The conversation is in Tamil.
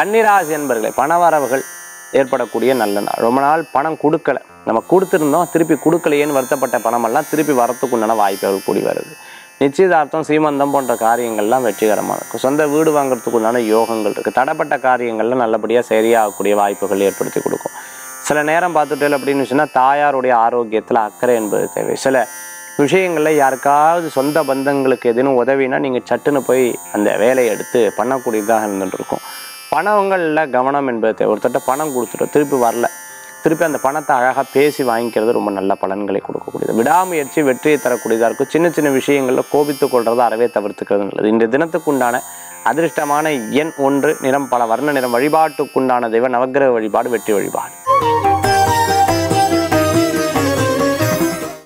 கன்னிராசி என்பர்களே பணவரவுகள் ஏற்படக்கூடிய நல்ல நாள். ரொம்ப நாள் பணம் கொடுக்கல, நம்ம கொடுத்துருந்தோம் திருப்பி கொடுக்கலையேன்னு வருத்தப்பட்ட பணமெல்லாம் திருப்பி வரத்துக்குண்டான வாய்ப்புகள் கூடி வருது. நிச்சயதார்த்தம் சீமந்தம் போன்ற காரியங்கள்லாம் வெற்றிகரமாக இருக்கும். சொந்த வீடு வாங்குறதுக்குண்டான யோகங்கள் இருக்குது. தடைப்பட்ட காரியங்கள்லாம் நல்லபடியாக சரியாகக்கூடிய வாய்ப்புகள் ஏற்படுத்தி கொடுக்கும். சில நேரம் பார்த்துட்டேன் அப்படின்னு சொன்னால் தாயாருடைய ஆரோக்கியத்தில் அக்கறை என்பது தேவை. சில விஷயங்களில் யாருக்காவது சொந்த பந்தங்களுக்கு எதுன்னு உதவினா நீங்கள் சட்டுன்னு போய் அந்த வேலையை எடுத்து பண்ணக்கூடியதாக இருந்துகிட்ருக்கும். பணங்களில் கவனம் என்பது, ஒருத்தட்ட பணம் கொடுத்துட்டோம் திருப்பி வரல, திருப்பி அந்த பணத்தை அழகாக பேசி வாங்கிக்கிறது ரொம்ப நல்ல பலன்களை கொடுக்கக்கூடியது. விடாமுயற்சி வெற்றியை தரக்கூடியதாக இருக்கும். சின்ன சின்ன விஷயங்களில் கோபித்து கொள்வது அறவே தவிர்த்துக்கிறது நல்லது. இந்த தினத்துக்குண்டான அதிர்ஷ்டமான எண் 1, நிறம் பல வர்ண நிறம், வழிபாட்டுக்குண்டான தெய்வ நவக்கிரக வழிபாடு, வெற்றி வழிபாடு.